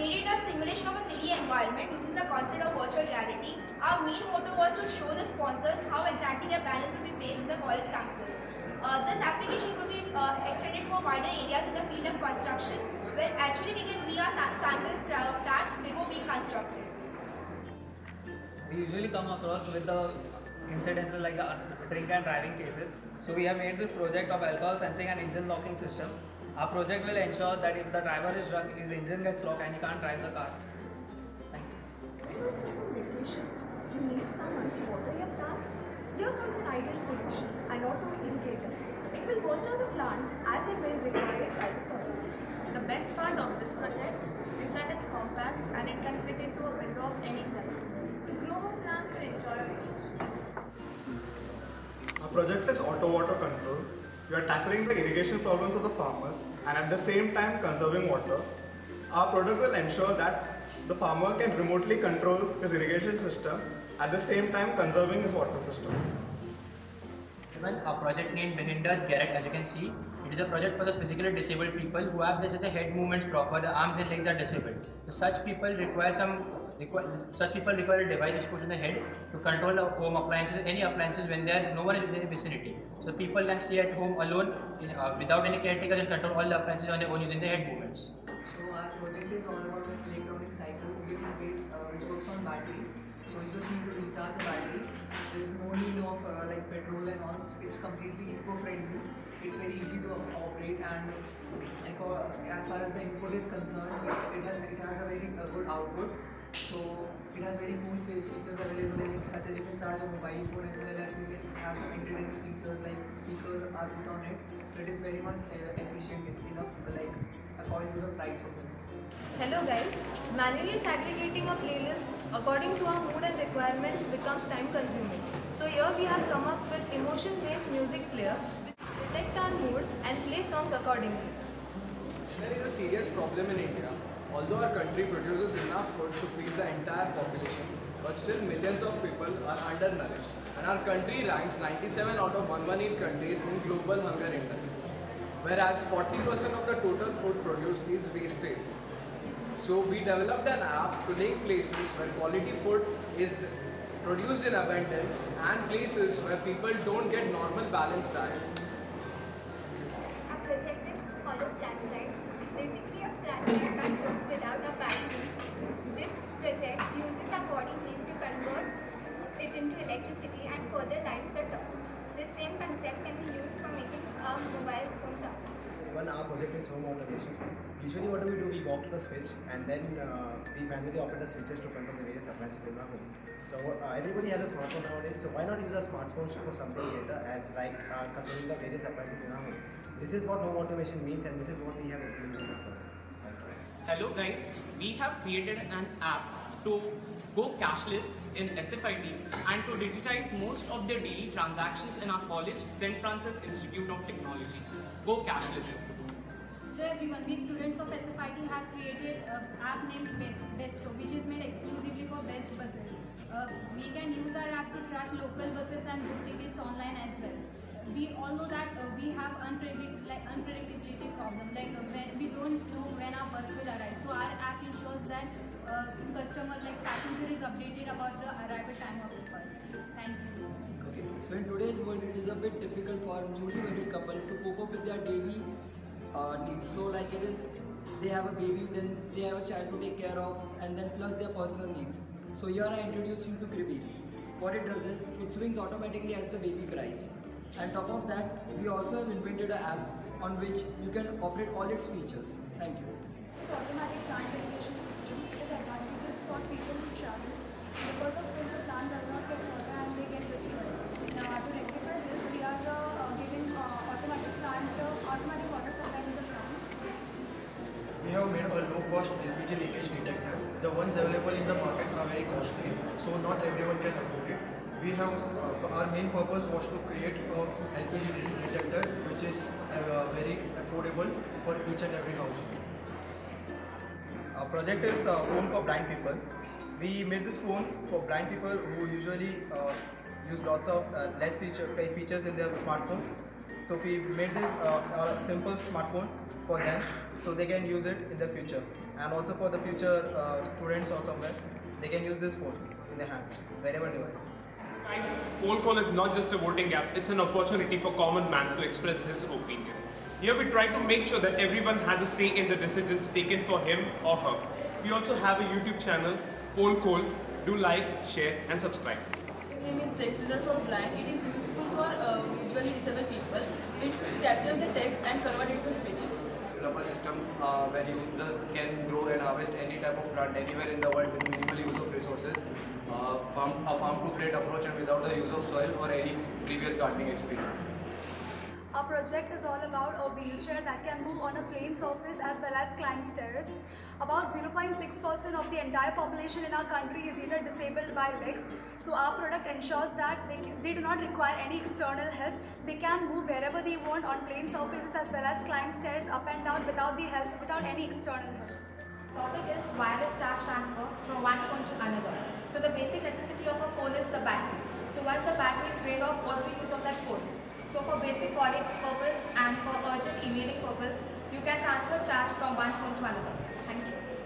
created a simulation of a 3D environment using the concept of virtual reality. Our main motto was to show the sponsors how exactly their banners would be placed in the college campus. This application could be extended for wider areas in the field of construction, where actually we can view our sample plants before being constructed. We usually come across with the incidences like the drink and driving cases. So we have made this project of alcohol sensing and engine locking system. Our project will ensure that if the driver is drunk, his engine gets locked and he can't drive the car. Thank you. When for some irrigation, you need someone to water your plants. Here comes an ideal solution, an auto irrigator. It will water the plants as it will required by the soil. The best part of this project is that it's compact and it can fit into a window of any size. So grow more plants and enjoy it. Our project is auto water control. We are tackling the irrigation problems of the farmers and at the same time conserving water. Our product will ensure that the farmer can remotely control his irrigation system at the same time conserving his water system. Our project named Beninder Garrett, as you can see, it is a project for the physically disabled people who have just the head movements proper, the arms and legs are disabled. So such people require a device which put in the head to control the home appliances, any appliances when there no one is in the vicinity. So people can stay at home alone without any caretakers and control all the appliances on their own using their head movements. So our project is all about an electronic cycle which works on battery. So you just need to recharge the battery. There is no need of like petrol and all. It's completely eco-friendly. It's very easy to operate and like as far as the input is concerned, it has a very good output. So it has very cool features available in it, such as you can charge your mobile phone as well as it has entertainment features like speakers are put on it. So it is very much efficient enough, like according to the price of it. Hello guys, manually segregating a playlist according to our mood and requirements becomes time consuming. So here we have come up with emotion based music player which detect our mood and play songs accordingly. There is a serious problem in India. Although our country produces enough food to feed the entire population, but still millions of people are undernourished, and our country ranks 97 out of 118 countries in global hunger index, whereas 40% of the total food produced is wasted. So we developed an app to link places where quality food is produced in abundance and places where people don't get normal balanced diet. Our project is called a flashlight. Basically, a flashlight that works without a battery. This project uses our body heat to convert it into electricity and further lights the torch. The same concept can be used for making a mobile phone charger. One, our project is home automation. Usually, what do? We walk to the switch and then we manually operate the switches to control the various appliances in our home. So everybody has a smartphone nowadays. So why not use our smartphones for something later, as like controlling the various appliances in our home? This is what home automation means, and this is what we have implemented. Hello guys, we have created an app to go cashless in SFIT and to digitize most of the daily transactions in our college, Saint Francis Institute of Technology. Go cashless. Hello everyone, we students of SFIT have created an app named Besto, which is made exclusively for best buses. We can use our app to track local buses and book tickets online as well. We all know that we have unpredictability problem, like when we don't know when our bus will arrive. So our app ensures that customer, like passenger, is updated about the arrival time of the bus. Thank you. Okay. So in today's world, it is a bit difficult for newly married couple to cope up with their daily needs. So like it is, they have a baby, then they have a child to take care of, and then plus their personal needs. So here I introduce you to Kribi. What it does is, it swings automatically as the baby cries. On top of that, we also have invented an app on which you can operate all its features. Thank you. The automatic plant regulation system has advantages for people who travel, because of which the plant does not get water and they get destroyed. Now, to rectify this, we are giving automatic water supply to the plants. We have made a low-cost LPG leakage detector. The ones available in the market are very costly, so not everyone can afford it. We have our main purpose was to create a LPG detector which is very affordable for each and every household. Our project is a phone for blind people. We made this phone for blind people who usually use lots of less features in their smartphones. So we made this a simple smartphone for them so they can use it in the future. and also for the future students or somewhere, they can use this phone in their hands, wearable device. Guys, Old Cole is not just a voting app, it's an opportunity for common man to express his opinion. Here we try to make sure that everyone has a say in the decisions taken for him or her. We also have a YouTube channel, Old Cole. Do like, share and subscribe. The name is Text Runner for Plant. It is useful for visually disabled people. It captures the text and converts it to speech. Develop a system where users can grow and harvest any type of plant anywhere in the world with minimal use of resources, a farm-to-plate approach, and without the use of soil or any previous gardening experience. Our project is all about a wheelchair that can move on a plain surface as well as climb stairs. About 0.6% of the entire population in our country is either disabled by legs. So our product ensures that they do not require any external help. They can move wherever they want on plain surfaces as well as climb stairs up and down without any external help. Topic is wireless charge transfer from one phone to another. So the basic necessity of a phone is the battery. So once the battery is drained off, what's the use of that phone? So for basic calling purpose and for urgent emailing purpose, you can transfer charge from one phone to another. Thank you.